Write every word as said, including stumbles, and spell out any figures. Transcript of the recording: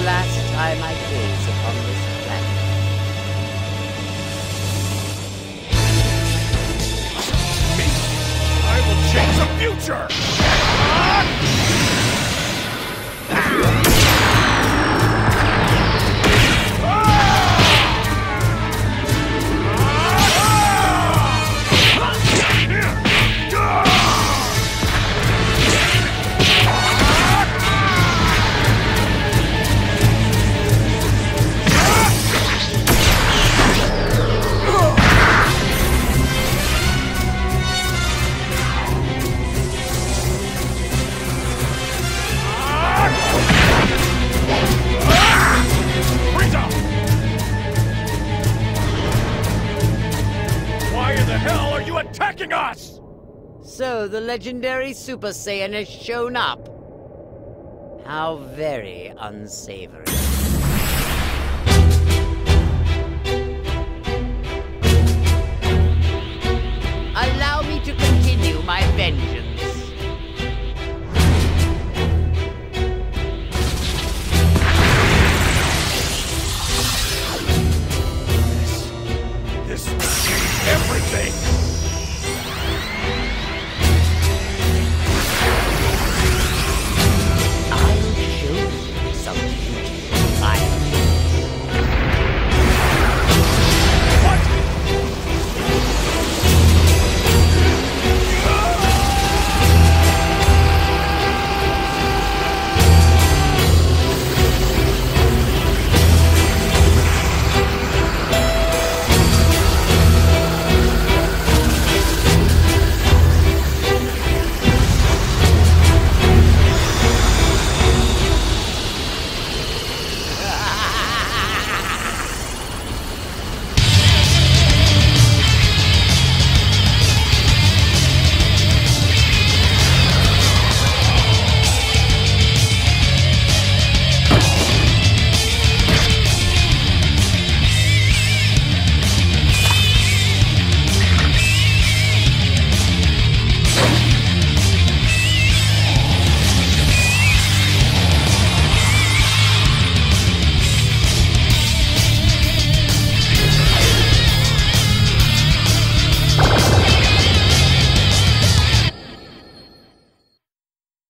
the last time I gaze upon this planet. Me! I will change the future! Ah! Ah! Attacking us! So the legendary Super Saiyan has shown up. How very unsavory. Allow me to continue my vengeance.